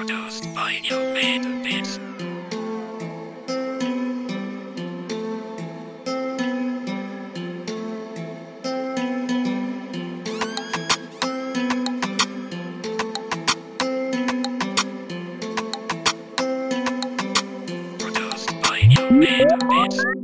overdosed by your maiden beats. Overdosed by your maiden beats.